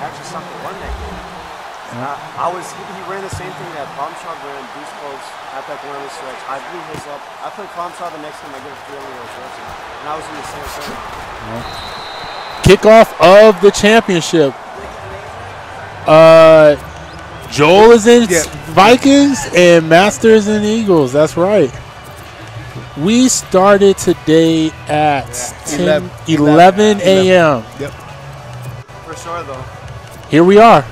actually stopped the run that game. I was, he ran the same thing that Bombshot ran, boost close at that corner of the stretch. I blew his up. I played Bombshot the next game, I get a 3-0 jersey. And I was in the same thing. Kickoff of the championship. Joel is in Vikings and Mattster is in Eagles. That's right. We started today at 11 a.m. Yep. For sure, though. Here we are.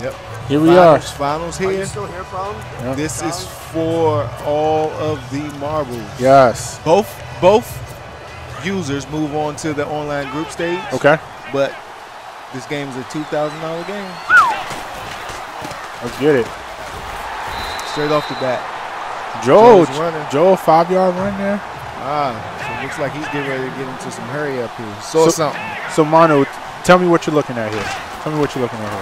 Yep. Here we are. Finals here. Are you still here, Brown? Yep. This is for all of the marbles. Yes. Both users move on to the online group stage. Okay. But this game is a $2,000 game. Let's get it. Straight off the bat. Joel 5-yard run there. So it looks like he's getting ready to get into some hurry up here. So something. So Mono, tell me what you're looking at here. Tell me what you're looking at here.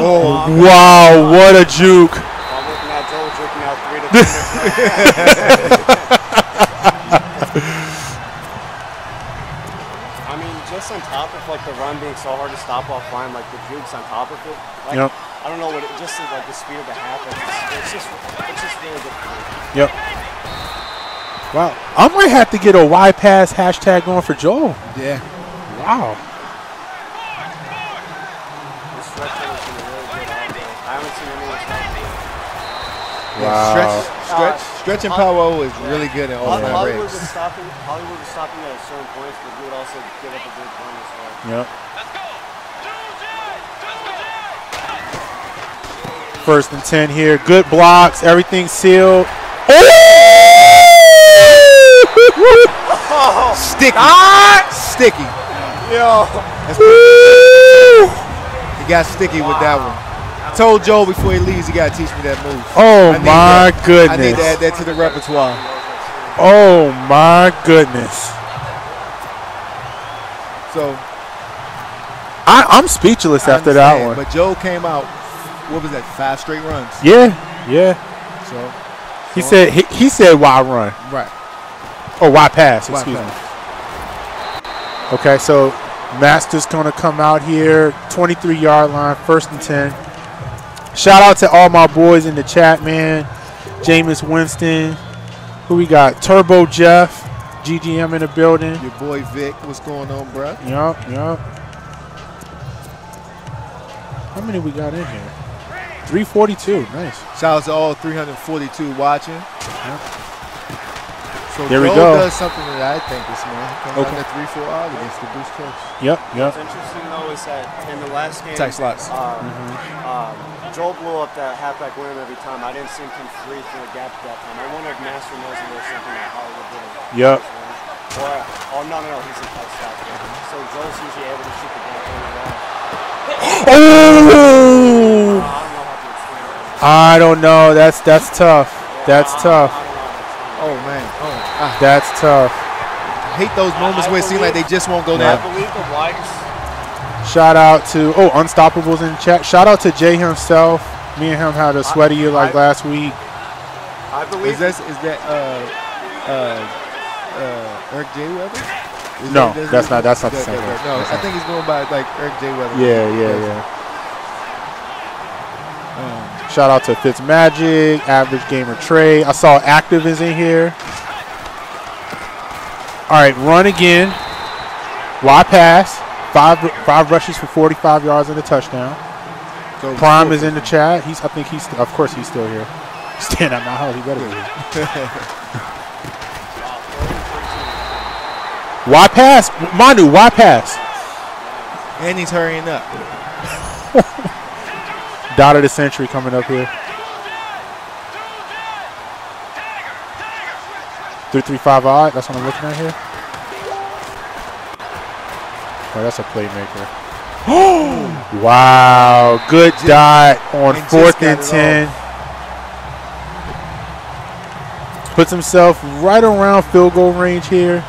Oh wow, what a juke. I'm looking at Joel juking out 3 to 3. I mean, just on top of like the run being so hard to stop offline, like the jukes on top of it. Like, yep. I don't know what it just is, like the speed of the half. It's just really difficult. Yep. Wow. I might have to get a Y pass hashtag going for Joel. Yeah. Wow. This stretch has been really good all day. I haven't seen anyone stop. Wow. Stretching power is really good at all that race. Hollywood was stopping at a certain point, but he would also give up a big run as well. Yep. Let's go. First and 10 here. Good blocks. Everything sealed. Oh! Sticky. Sticky. Yo. He got sticky with that one. I told Joel before he leaves, he got to teach me that move. Oh, my goodness. I need to add that to the repertoire. Oh, my goodness. So. I'm speechless after that one. But Joel came out. What was that? 5 straight runs. Yeah, yeah. So he said he said why run? Right. Or why pass? Excuse me. Okay, so Mattster's gonna come out here, 23-yard line, 1st and 10. Shout out to all my boys in the chat, man. Jameis Winston. Who we got? Turbo Jeff, GGM in the building. Your boy Vic, what's going on, bro? Yup, yup. How many we got in here? 342. Nice. Shout out to all 342 watching. Yeah. So there we go. Does something that I think is comes out at 3-4 out against the boost coach. Yep. Yep. What's interesting though is that in the last game, Joel blew up that halfback rim every time. I didn't see him come free through the gap that time. I wonder if Mattster knows if there's something that Hollywood did. Yep. Or no, he's a touchback. So Joel's usually able to shoot the gap really well. Oh. I don't know. That's tough. That's tough. Oh man. Oh. That's tough. I hate those moments where it seems like they just won't go down. I believe the likes. Shout out to Unstoppables in the chat. Shout out to Jay himself. Me and him had a sweaty last week. I believe is that Eric J. Weber? No, that's not the same. No, I think he's going by like Eric J. Weber. Yeah, yeah, yeah. Shout out to Fitzmagic, Average Gamer Trey. I saw Active is in here. All right, run again. Wide pass. Five rushes for 45 yards and a touchdown. So Prime is in the chat. Of course he's still here. Stand at my house. He better be. Wide pass, Manu. Wide pass. And he's hurrying up. Dot of the century coming up here. 3-3-5 odd. That's what I'm looking at here. Oh, that's a playmaker. Oh! Wow. Good dot on 4th and 10. Puts himself right around field goal range here.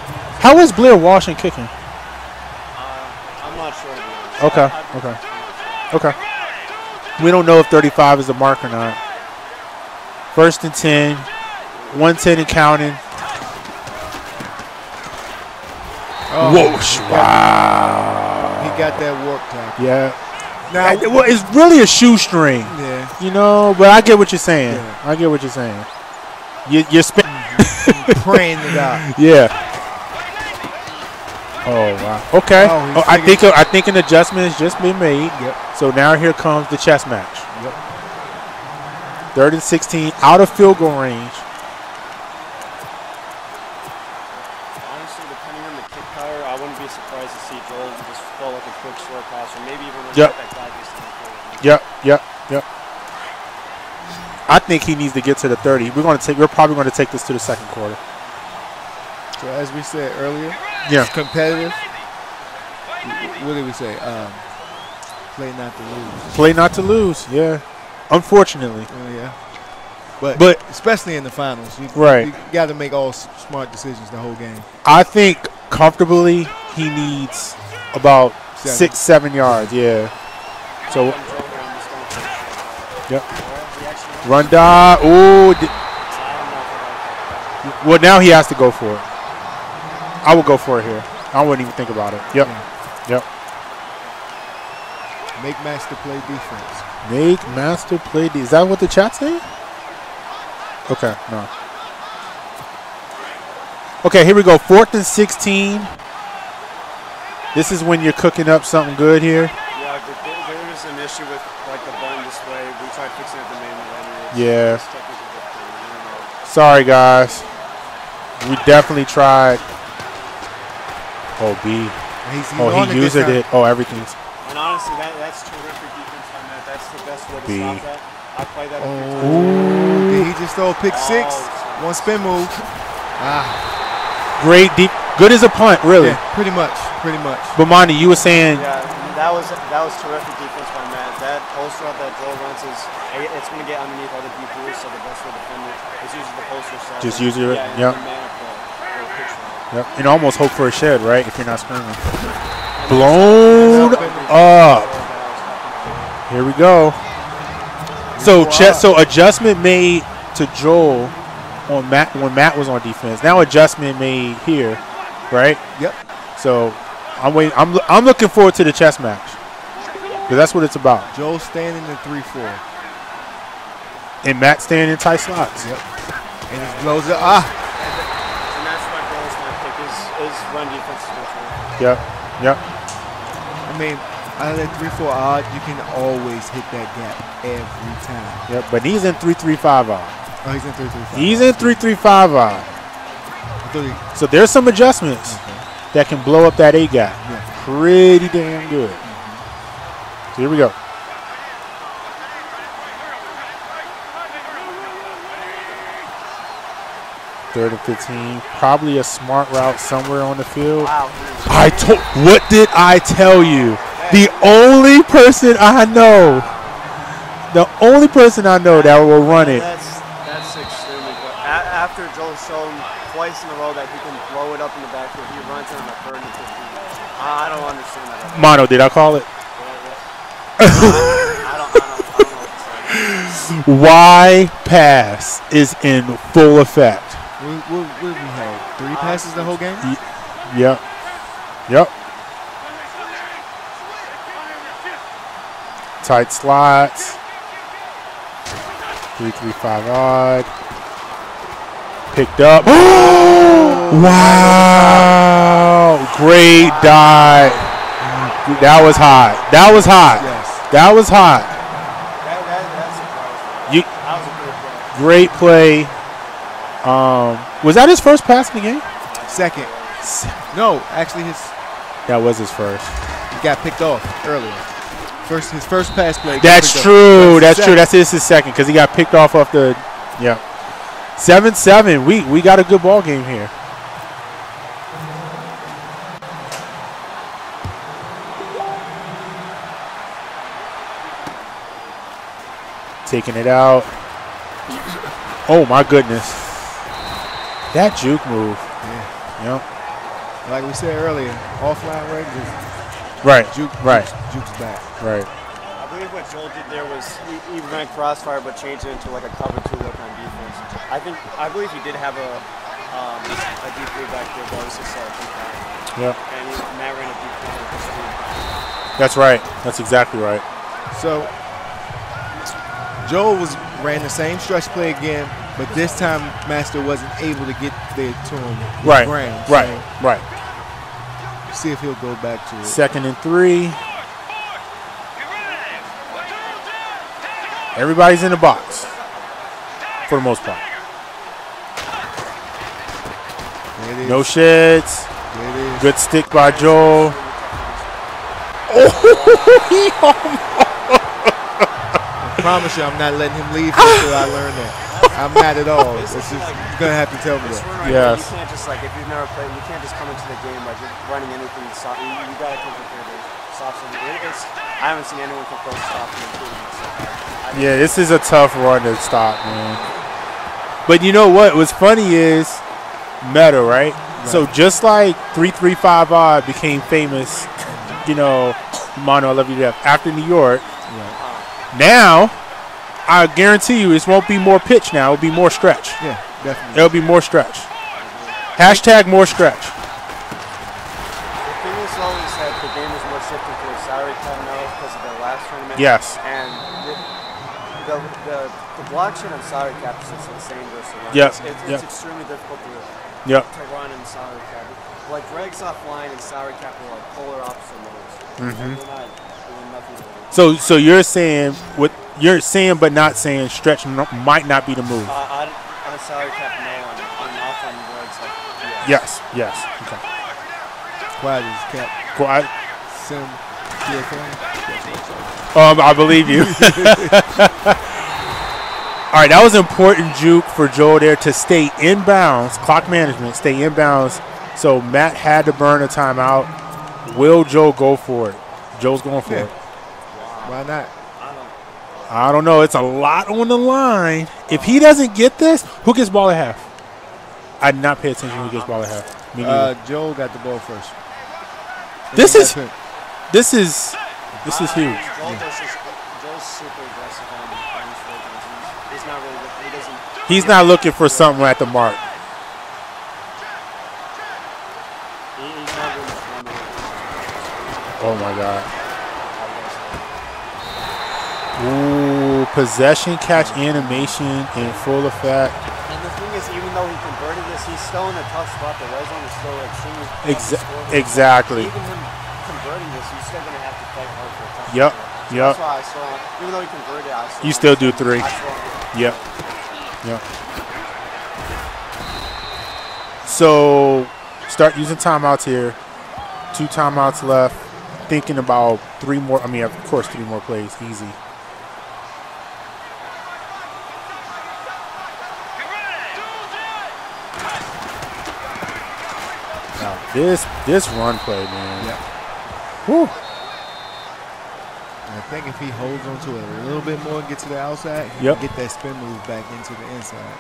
How is Blair Washington kicking? I'm not sure. Okay. Okay. Okay. We don't know if 35 is the mark or not. 1st and 10, 110 and counting. Oh, Oh, whoosh. Wow. He got that warp top. Yeah. Now, well, it's really a shoestring. Yeah. You know, but I get what you're saying. Yeah. I get what you're saying. You're spinning. Praying to God. Yeah. Oh, wow. Okay. Oh, I think an adjustment has just been made. Yep. So now here comes the chess match. Yep. 3rd and 16, out of field goal range. Yep. Yep. Yep. Yep. I think he needs to get to the 30. We're probably going to take this to the 2nd quarter. So as we said earlier, yeah, it's competitive. What did we say? Play not to lose. Play not to lose. Yeah. Unfortunately. Yeah. But especially in the finals, you got to make all smart decisions the whole game. I think comfortably he needs about 6, 7 yards, yeah. So, yep. Run die. Ooh. Well, now he has to go for it. I would go for it here. I wouldn't even think about it. Yep. Yep. Make Mattster play defense. Make Mattster play defense. Is that what the chat's saying? Okay, no. Okay, here we go. 4th and 16. This is when you're cooking up something good here. Yeah, there was an issue with like the button display. We tried fixing it at the main menu. Yeah. Sorry, guys. We definitely tried. Oh, B. Oh, he used it. Oh, everything's. And honestly, that's terrific defense on that. That's the best way to stop that. I played that. Oh, he just throw pick 6. One spin move. Ah. Great deep. Good as a punt, really. Yeah, pretty much. Pretty much. But Monty, you were saying. Yeah, that was terrific defense by Matt. That holster up that Joel runs is it's going to get underneath other DBs, so the best way to defend it is usually the holster side. Just use it. Yeah. Yep. And almost hope for a shed, right? If you're not screaming. Blown up. Here we go. So adjustment made to Joel on Matt when Matt was on defense. Now adjustment made here, right? Yep. So I'm waiting. I'm looking forward to the chess match, because that's what it's about. Joel standing in 3-4, and Matt standing in tight slots. Yep. And he blows it. Ah. And that's my goal. My pick is run defense. Yep. Yep. I mean, out of that 3-4 odd, you can always hit that gap every time. Yep. But he's in 3-3-5 odd. Oh, he's in 3-3-5. He's in 3-3-5 odd. So there's some adjustments. Okay. That can blow up that A gap. Yeah. Pretty damn good. Mm-hmm. So here we go. Third and 15. Probably a smart route somewhere on the field. Wow. What did I tell you? The only person I know. The only person I know that will run it. That's extremely good. After Joel showed him twice in a row that he can blow it up in the backfield, he runs it on the 3rd and 15. I don't understand that. Mono, did I call it? I don't know. Why pass is in full effect. We had 3 passes the whole game? Yep. Yep. Tight slots. 3-3-5 odd. Picked up. Wow. Great dive. That was hot. That was hot. Yes. That was hot. That was a great play. Was that his first pass in the game? Second. No, actually his. That was his first. He got picked off earlier. His first pass play. That's true. That's true. That's his second, because he got picked off the. Yeah. 7-7. We got a good ball game here. Taking it out. Oh my goodness. That juke move. Yeah. Yep. Like we said earlier, offline right. Juke's back. Right. I believe what Joel did there was he ran crossfire but changed it into like a cover 2 look on defense. I believe he did have a D3 back there, but it was just Yep. And he's not going to be playing with the speed. That's right. That's exactly right. So Joel was ran the same stretch play again, but this time Mattster wasn't able to get there to him. Right. Ground, right. So right. See if he'll go back to it. 2nd and 3. Everybody's in the box for the most part. No shits. Good stick by Joel. I promise you, I'm not letting him leave until I learn that. I'm not at all. It's just, you're gonna have to tell me. Right, yes. You can't just like, if you've never played, you can't just come into the game by just running anything soft. You gotta come prepared to soft. I haven't seen anyone come close soft and improving myself. Yeah, this is a tough run to stop, man. But you know what? What's funny is meta, right? So just like 335R became famous, you know, Mono, I love you to death, after New York, now I guarantee you it won't be more pitch now. It'll be more stretch. Yeah, definitely. It'll be more stretch. Hashtag more stretch. The thing is always that the game is more shifted to a salary cut now because of the last tournament. Yes. And the blockchain on salary cap is insane versus the it's extremely difficult to do. Yep. To run in salary cap. Like regs offline and salary cap are like polar opposite modes. Mm-hmm. So you're saying what you're saying, but not saying stretch might not be the move. On a salary cap now, on offline regs. Like, yes. Yes. Yes. Okay. Quiet is kept. Quiet. Sim. I believe you. All right, that was an important juke for Joel there to stay inbounds. Clock management, stay inbounds. So Matt had to burn a timeout. Will Joel go for it? Joel's going for it. Why not? I don't know. It's a lot on the line. If he doesn't get this, who gets ball at half? I did not pay attention who gets ball at half. Joel got the ball first. This is huge. Joel's super aggressive on his field. He's not really looking. He's not looking for something at the mark. He's not really looking. Oh my God. Ooh, possession catch animation in full effect. And the thing is, even though he converted this, he's still in a tough spot. The red zone is still extremely exactly. Even him converting this, he's still gonna have to play hard for a touchdown. Yep. Yep. That's why I saw, even though he converted, I saw. You still do three. Yep. Yep. So start using timeouts here. 2 timeouts left. Thinking about 3 more. I mean, of course, 3 more plays. Easy. Now this run play, man. Yeah. Whew. I think if he holds on to it a little bit more and gets to the outside, he can get that spin move back into the inside.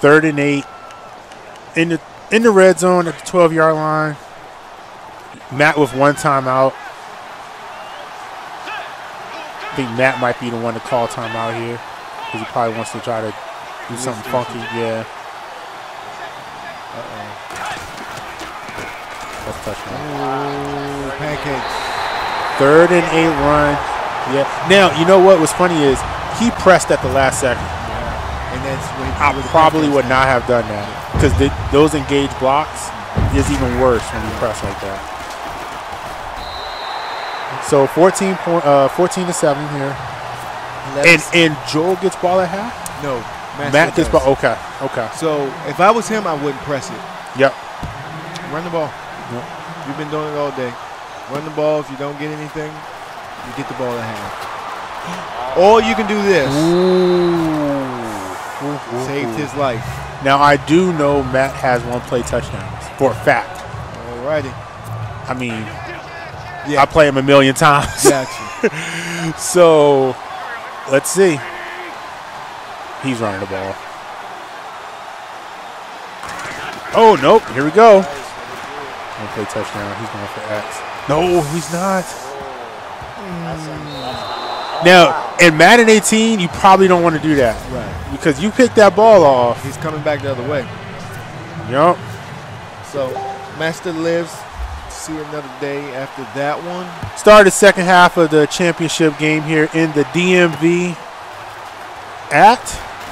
3rd and 8. In the red zone at the 12-yard line. Matt with 1 timeout. I think Matt might be the one to call timeout here because he probably wants to try to do something funky. Yeah. Uh-oh. That's touchdown. Ooh, pancakes. 3rd and 8 run. Yeah. Now, you know what was funny is he pressed at the last second. Yeah. And that's when I probably would not have done that because those engaged blocks is even worse when you press like that. So 14 to 7 here. And Joel gets ball at half? No. Matt gets ball. Okay. Okay. So if I was him, I wouldn't press it. Yep. Run the ball. Yep. You've been doing it all day. Run the ball. If you don't get anything, you get the ball at half. Or you can do this. Ooh. Saved his life. Now, I do know Matt has 1-play touchdowns for a fact. All righty. I mean, I play him a million times. Gotcha. So, let's see. He's running the ball. Oh, nope. Here we go. 1-play touchdown. He's going for X. No, he's not. Now, in Madden 18, you probably don't want to do that. Right. Because you pick that ball off. He's coming back the other way. Yup. So, Mattster lives. see another day after that one. Started the second half of the championship game here in the DMV at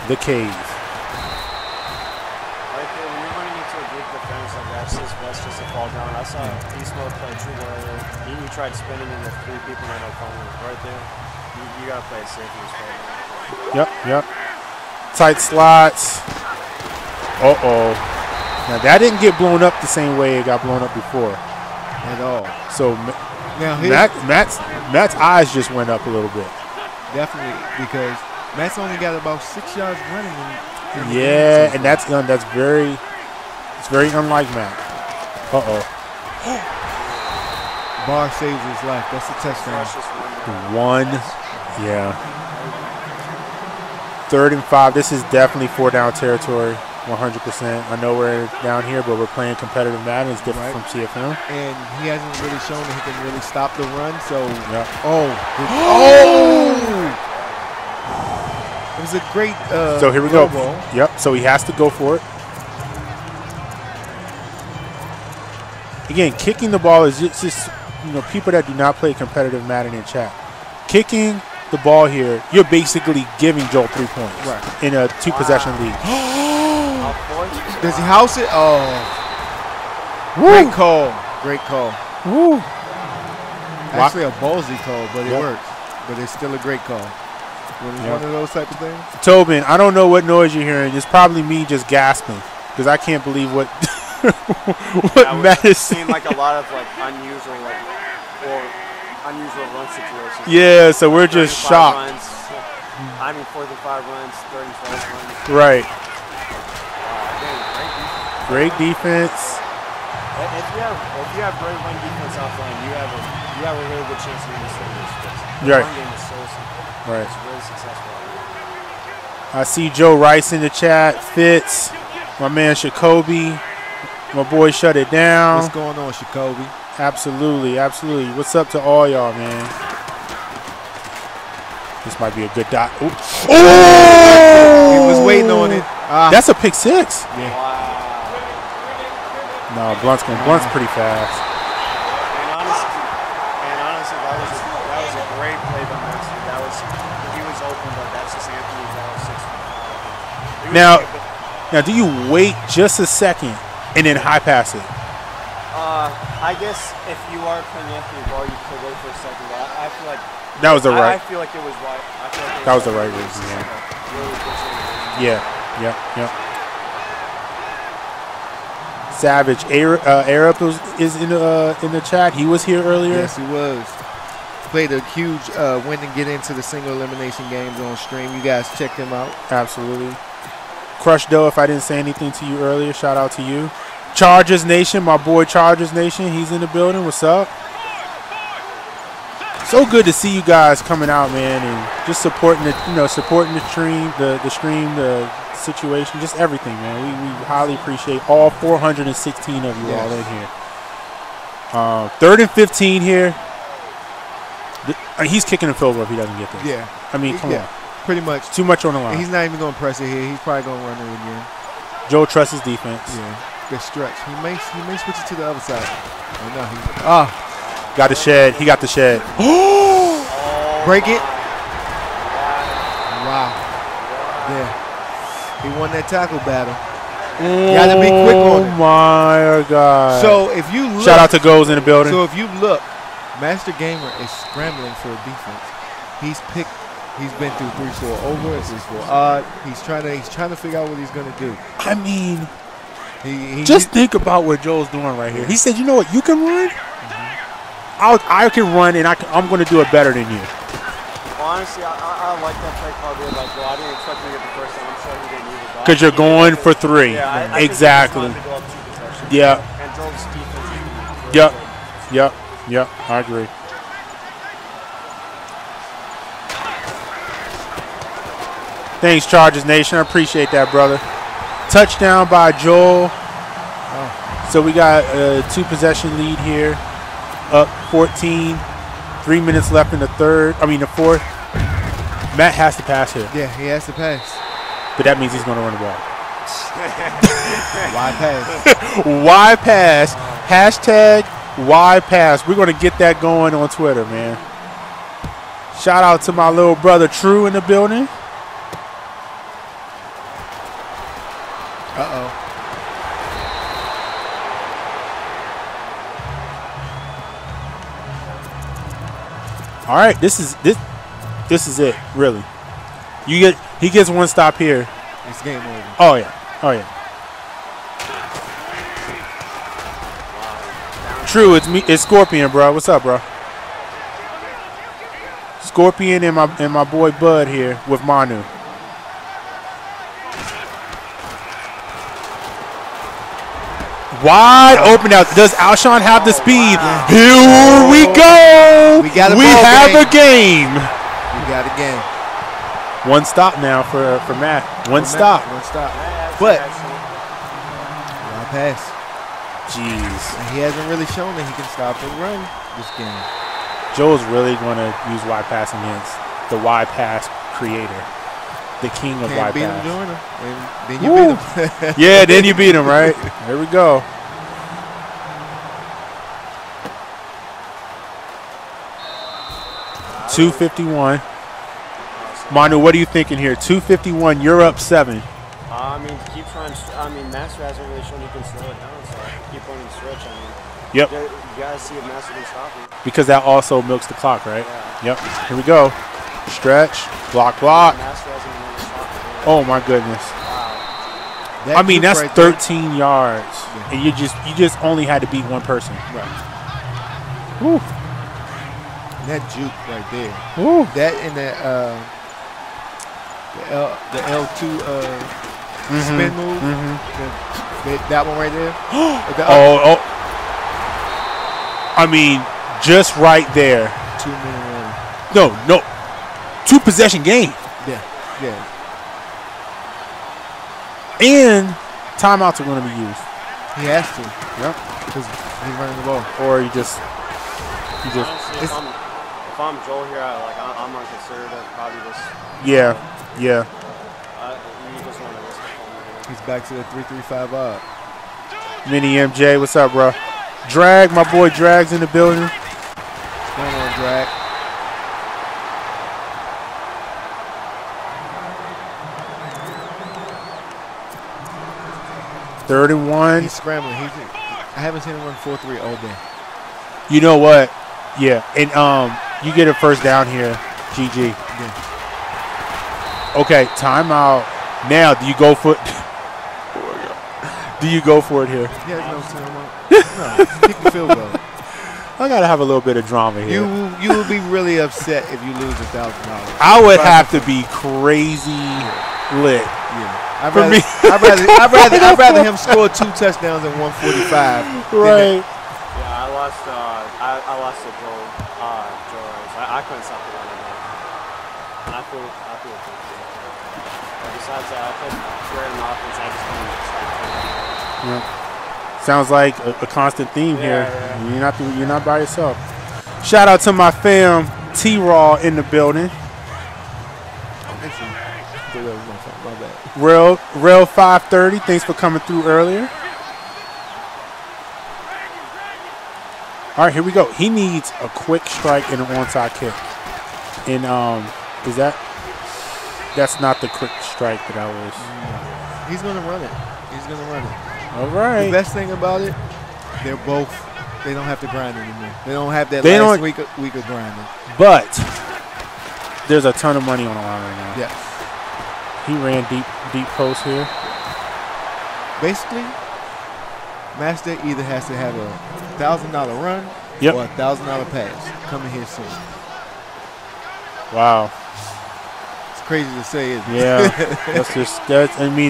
the Cave. Right there, when you're running into a big defense like that, it's just best just to fall down. I saw East Low play too earlier. He tried spinning in with three people in their corner. Right there, you got to play safe. Yep, yep. Tight slots. Uh-oh. Now, that didn't get blown up the same way it got blown up before. At all. So, now Matt's eyes just went up a little bit. Definitely, because Matt's only got about 6 yards running. Yeah, and that's very, it's very unlike Matt. Uh-oh. Barr saves his life. That's a touchdown. One. Yeah. 3rd and 5. This is definitely 4-down territory, 100%. I know we're down here, but we're playing competitive Madden. It's different from CFM. And he hasn't really shown that he can really stop the run. So, oh. It was a great so here we go. Ball. Yep, so he has to go for it. Again, kicking the ball is just, you know, people that do not play competitive Madden in chat. Kicking the ball here, you're basically giving Joel 3 points in a two-possession league. Does he house it? Oh. Woo. Great call. Great call. Woo. Actually a ballsy call, but it works. But it's still a great call. One of those type of things. Tobin, I don't know what noise you're hearing. It's probably me just gasping because I can't believe what Matt is saying. Like a lot of unusual or unusual run situations. Yeah, so we're just shocked. Runs, I mean, 4th and 5 runs, 3rd and 12 runs. Right. Dang, great defense. If you have great run defense offline, you have a really good chance of winning this game. Right. Right. I see Joe Rice in the chat. Fitz, my man Shacoby, my boy shut it down. What's going on, Shacoby? Absolutely, absolutely. What's up to all y'all, man? This might be a good dot. Oops. Oh! He was waiting on it. That's a pick six. Yeah. Wow. No, Blunt's pretty fast. Now, do you wait just a second and then high pass it? I guess if you are playing Anthony Barr, you could wait for a second. But I feel like that was the right. I feel like it was right. I feel like that was the right reason. Yeah. Savage Arab is in the chat. He was here earlier. Yes, he was. Played a huge win and get into the single elimination games on stream. You guys check them out. Absolutely. Crush Doe, if I didn't say anything to you earlier, shout out to you. Chargers Nation, my boy Chargers Nation, he's in the building. What's up? So good to see you guys coming out, man, and just supporting the, you know, supporting the stream, the situation, just everything, man. We highly appreciate all 416 of you all in here. 3rd and 15 here. He's kicking a field goal if he doesn't get this. Yeah. I mean, come on. Pretty much. Too much on the line. He's not even going to press it here. He's probably going to run it again. Joel trusts his defense. Yeah. The stretch. He may switch it to the other side. Oh, no. Got the shed. He got the shed. Break it. Wow. Yeah. He won that tackle battle. Oh, got to be quick on it. Oh, my God. So, if you look. Shout out to Goals in the building. So, if you look, Mattster Gamer is scrambling for a defense. He's picked. He's been through 3-4 over and 3-4 odd. He's trying to figure out what he's gonna do. I mean, just think about what Joel's doing right here. He said, "You know what? You can run. I can run, and I'm gonna do it better than you." Honestly, I like that play call. Like, well, I didn't expect him to get the first one. I'm sure he didn't either. Because you're going for three. Yeah, I exactly. Yeah. And Joel's defense. Yep. Yep. Yep. I agree. Thanks, Chargers Nation. I appreciate that, brother. Touchdown by Joel. Oh. So we got a two-possession lead here, up 14. 3 minutes left in the third. I mean, the fourth. Matt has to pass here. Yeah, he has to pass. But that means he's going to run the ball. Why pass? Why pass? Hashtag Wide pass. We're going to get that going on Twitter, man. Shout out to my little brother True in the building. Uh-oh. All right, this is it, really. You get he gets one stop here. It's game over. Oh yeah. Oh yeah. True, it's me. It's Scorpion, bro. What's up, bro? Scorpion and my boy Bud here with Manu. Wide open out. Does Alshon have the speed? Wow. Here we go. We have a game. We got a game. One stop now for Matt. One stop. But one pass. Jeez. And he hasn't really shown that he can stop and run this game. Joel's really going to use wide pass against the wide pass creator, the king of wide pass. Him doing it. And then you Woo. Beat him. Yeah, then you beat him, right? There we go. Wow. 2:51. Manu, what are you thinking here? 2:51. You're up 7. Mattster hasn't really shown you can slow it down, so keep on the stretch. Yep. You gotta see if Mattster can stop it. Because that also milks the clock, right? Yeah. Yep. Here we go. Stretch, block. Oh my goodness. Wow. That that's right 13 there. Yards, yeah. And you just only had to beat one person. Right. Woo. That juke right there. Woo. That and that the L2. Spin move. That one right there. Just right there. 2 minute run. No. 2-possession game. Yeah. And timeouts are going to be used. He has to. Yep. Because he's running the ball. Or you just. Honestly, if I'm Joel here, I'm unconcerned. Probably just. Yeah. He's back to the 3-3-5 odd. Mini MJ, what's up, bro? Drag, my boy Drag's in the building. What's going on, Drag? Third and one. He's scrambling. I haven't seen him run 4-3 all day. You know what? Yeah, and you get a first down here, GG. Yeah. Okay, timeout. Now, do you go for it? Do you go for it here? Yeah, no, kick the field goal. I gotta have a little bit of drama here. You will be really upset if you lose $1,000. I would have to be crazy lit. Yeah, I'd rather him score 2 touchdowns in 145. Right. Yeah, I lost the goal. George, I couldn't stop the running back. I feel good. Besides that, I put square in the offense. I just want to stop. Yeah. Sounds like a constant theme here. Yeah. You're not by yourself. Shout out to my fam T-Raw in the building. Real 530. Thanks for coming through earlier. All right, here we go. He needs a quick strike and an onside kick. And is that? That's not the quick strike that I was. He's gonna run it. All right. The best thing about it, they don't have to grind anymore. They don't have that last week of grinding. But there's a ton of money on the line right now. Yes. He ran deep post here. Basically, Mattster either has to have a $1,000 run or a $1,000 pass coming here soon. Wow. Crazy to say, isn't it? Yeah,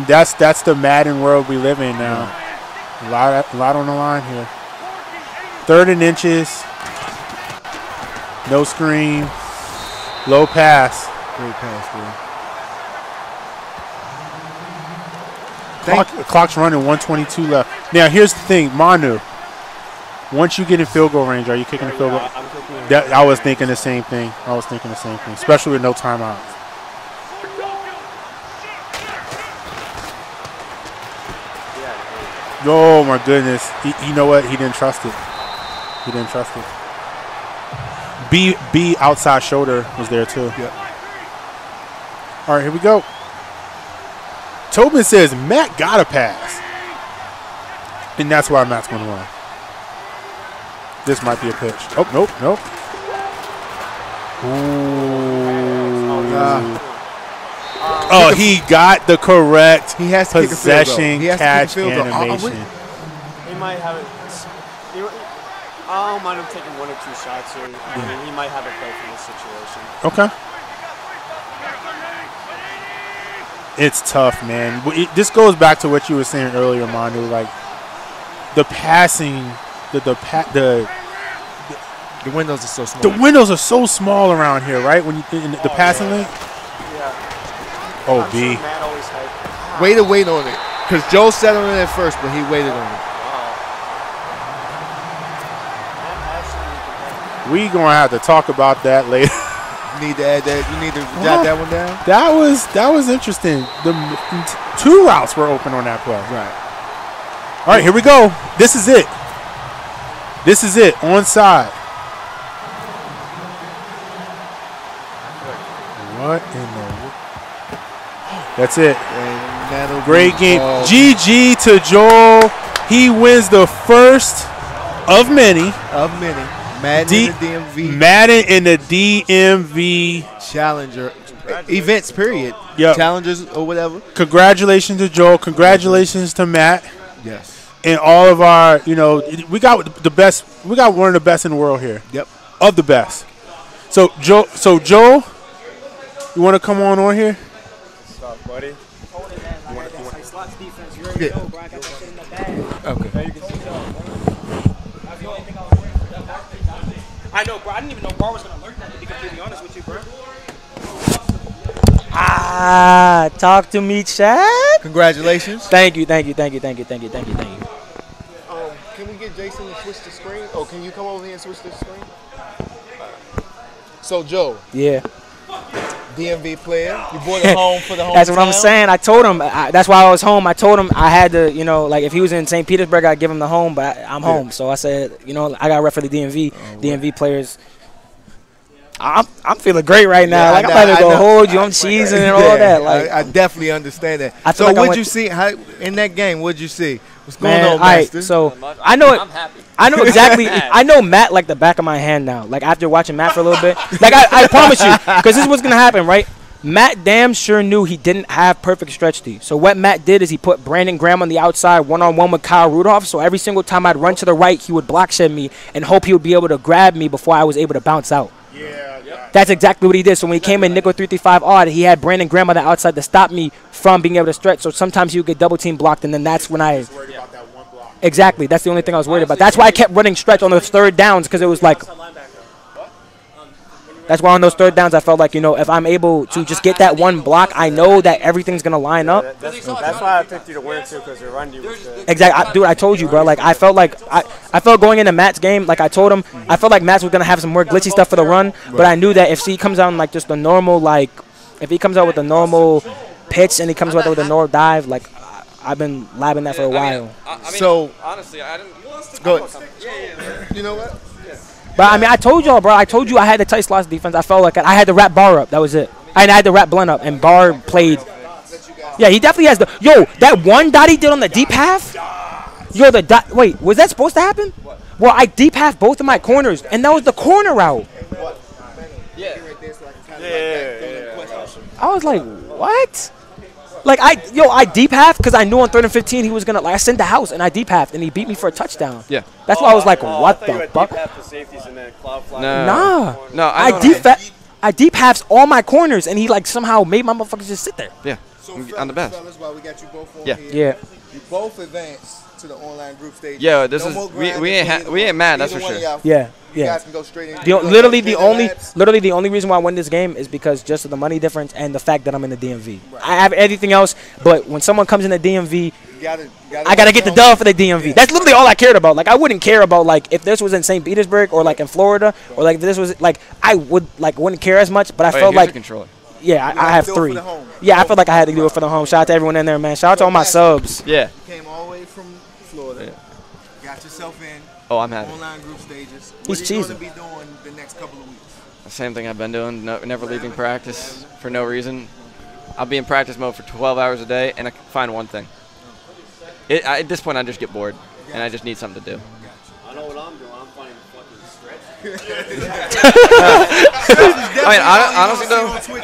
that's the Madden world we live in now. A lot on the line here. Third and inches. No screen. Low pass. Great pass, dude. Clock's running. 1:22 left. Now here's the thing, Manu. Once you get in field goal range, are you kicking the field goal? I was thinking the same thing. Especially with no timeouts. Oh, my goodness. You know what? He didn't trust it. He didn't trust it. B outside shoulder was there too. Yep. All right, here we go. Tobin says Matt got a pass, and that's why Matt's going to run. This might be a pitch. Oh, nope, nope. Ooh. Oh, he got the correct possession catch animation. He might have it. I don't mind him taking one or two shots here. I mean, he might have a play from this situation. Okay. It's tough, man. This goes back to what you were saying earlier, Manu. Like the passing, the windows are so small. The windows are so small around here, right? When you in the passing lane. Yeah. Oh, B. Matt always had way to wait on it, because Joel said on it at first, but he waited on it. We gonna have to talk about that later. Need to add that. You need to jot that one down. That was interesting. The two routes were open on that play. Right. All right, here we go. This is it. This is it. Onside. What in the? That's it. Great game. Ball. GG to Joel. He wins the first of many. Of many. Madden in the DMV Challenger events, period. Yep. Challengers or whatever. Congratulations to Joel. Congratulations to Matt. Yes. And all of our, you know, we got the best. We got one of the best in the world here. Yep. Of the best. So, Joel, you want to come on here? What's up, buddy? You want slots defense. You already know, bro. I got that shit in the bag. Okay. There you can see Joel. I know, bro. I didn't even know Bar was going to learn that, to be completely honest with you, bro. Ah, talk to me, Chad. Congratulations. Thank you. Can we get Jason to switch the screen? Oh, can you come over here and switch the screen? So, Joe. Yeah. DMV player. You brought him home for the home. That's what I'm saying. I told him. That's why I was home. I told him I had to, you know, like if he was in St. Petersburg, I'd give him the home, but I'm home. So I said, you know, I got ref for the DMV. Oh, DMV players. I'm feeling great right now. Yeah, like I'm about to go hold you. I'm cheesing and all that. Like I definitely understand that. So like what'd you see in that game? What'd you see? What's going on, Mattster? So I know I'm happy. I know exactly. I know Matt like the back of my hand now. Like after watching Matt for a little bit, like I promise you, because this is what's gonna happen, right? Matt damn sure knew he didn't have perfect stretch D. So what Matt did is he put Brandon Graham on the outside one-on-one with Kyle Rudolph. So every single time I'd run to the right, he would block shed me and hope he would be able to grab me before I was able to bounce out. Yeah, that's exactly what he did. So when he came in nickel 3-3-5 odd, he had Brandon Graham on the outside to stop me from being able to stretch. So sometimes he would get double team blocked, and then that's when I was worried about that one block. Exactly. That's the only thing I was worried about. That's why I kept running stretch on those third downs, because it was like – that's why on those third downs I felt like, you know, if I'm able to just get that one block, I know that everything's going to line up. Yeah, that's why I picked you to win, too, because your run you was good. Exactly. Dude, I told you, bro. Like, I felt like – I felt going into Matt's game, like I told him, I felt like Matt's was going to have some more glitchy stuff for the run, but I knew that if he comes out like just the normal, like if he comes out with the normal pitch and he comes out with the normal dive, like I've been labbing that for a while. So honestly, I didn't. Go ahead. You know what? But I mean, I told y'all, bro. I told you I had the tight slots defense. I felt like I had to wrap Bar up. That was it. And I had to wrap Blunt up, and Bar played. Yeah, he definitely has the. Yo, that one dot he did on the deep half. Yo, the dot. Wait, was that supposed to happen? What? Well, I deep half both of my corners, and that was the corner route. What? Yeah. I was like, what? Like I deep half because I knew on 3rd and 15 he was gonna. Like I sent the house and I deep half and he beat me for a touchdown. Yeah. That's why I was like, what the fuck? No. I deep halves all my corners, and he like somehow made my motherfuckers just sit there. Yeah. So I'm the best. Fellas, while we got you both over here, you both advanced to the online group stage. Yeah, this is we ain't mad. That's for sure. You guys can go straight in. Literally the only reason why I won this game is because just of the money difference and the fact that I'm in the DMV. Right. I have everything else, but when someone comes in the DMV, I gotta get the dub for the DMV. Yeah. That's literally all I cared about. Like I wouldn't care about like if this was in St. Petersburg or like in Florida or like if this was like I would like wouldn't care as much. But I felt like controller. Yeah, I have three. Yeah, I feel like I had to do it for the home. Shout out to everyone in there, man. Shout out to all my subs. Yeah. You came all the way from Florida. Got yourself in. Oh, I'm happy. Online group stages. He's cheesing. What are you going to be doing the next couple of weeks? The same thing I've been doing, never leaving practice for no reason. I'll be in practice mode for 12 hours a day, and I can find one thing. At this point, I just get bored, and I just need something to do. I know what I'm doing. I'm finding fucking stretches. I mean,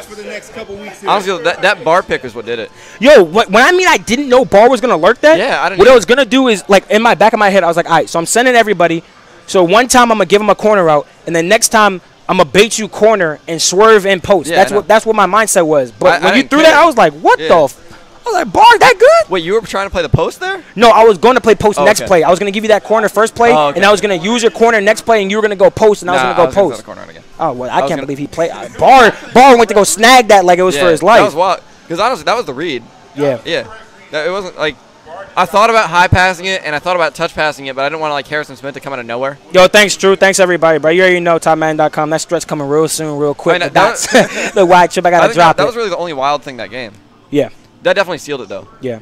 honestly, that bar pick is what did it. Yo, when I mean I didn't know bar was going to lurk that, what I was going to do is, like, in my back of my head, I was like, all right, so I'm sending everybody. So one time I'm going to give them a corner out, and the next time I'm going to bait you corner and swerve and post. Yeah, that's what my mindset was. But when you threw that, I was like, what the f— I was like, Bar, that good? Wait, you were trying to play the post there? No, I was going to play post next play. I was going to give you that corner first play, and I was going to use your corner next play, and you were going to go post, and I was going to go post. Gonna throw the corner again. Oh, well, I can't believe he played. Bar went to go snag that like it was for his life. That was wild. Because honestly, that was the read. Yeah. Yeah. It wasn't like— I thought about high passing it, and I thought about touch passing it, but I didn't want to, like, Harrison Smith to come out of nowhere. Yo, thanks, Drew. Thanks, everybody, bro. You already know, TopMadden.com. That stretch coming real soon, real quick. I mean, the wide chip, I got to drop it. That was really the only wild thing that game. Yeah. That definitely sealed it, though. Yeah.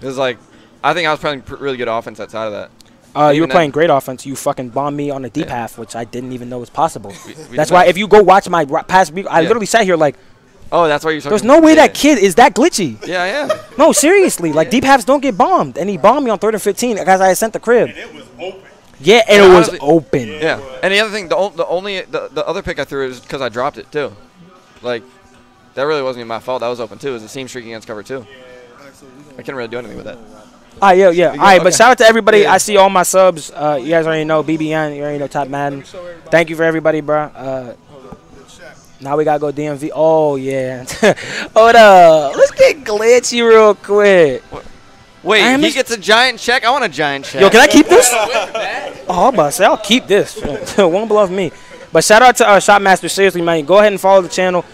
It was like, I think I was playing really good offense outside of that. You were playing great offense. You fucking bombed me on the deep half, which I didn't even know was possible. That's why if you go watch my past week, I literally sat here like, oh, that's why you're talking. There's no way that kid is that glitchy. Yeah, I am. No, seriously. Like, deep halves don't get bombed. And he bombed me on 3rd and 15 because I had sent the crib. And it was open. Yeah, and it was open. Yeah. And the other thing, the other pick I threw is because I dropped it, too. Like, that really wasn't even my fault. That was open too. It was a seam streak against cover two. I couldn't really do anything with that. Ah, yeah, yeah. All right, but shout out to everybody. I see all my subs. You guys already know BBN. You already know Top Madden. Thank you for everybody, bro. Now we gotta go DMV. Oh yeah. Hold up. Let's get glitchy real quick. Wait, he gets a giant check. I want a giant check. Yo, can I keep this? Oh, I'm about to say I'll keep this. Won't bluff me. But shout out to Shopmaster. Seriously, man, go ahead and follow the channel.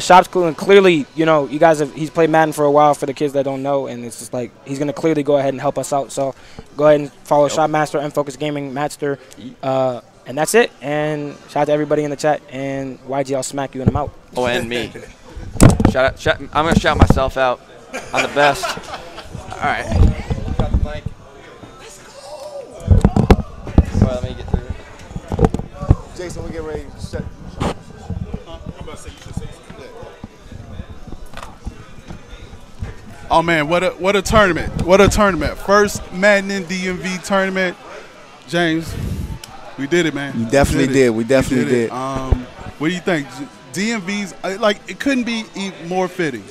Shop's cool, and clearly, you know, you guys he's played Madden for a while for the kids that don't know, and it's just like he's going to clearly go ahead and help us out. So go ahead and follow Shopmaster and Focus Gaming, Mattster, and that's it. And shout out to everybody in the chat, and YG, I'll smack you and I'm out. Oh, and me. I'm going to shout myself out. I'm the best. All right. Got the mic. Well, let me get through. Jason, we'll get ready to set. I'm about to say you should say. Oh man, what a tournament. What a tournament. First Madden DMV tournament. James, we did it, man. You definitely did. We definitely did. What do you think? DMV's, like, it couldn't be more fitting.